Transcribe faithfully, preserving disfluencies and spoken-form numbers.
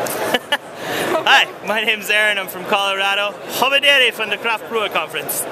Hi, my name's Erin, I'm from Colorado. Havidere from the Craft Brewer Conference.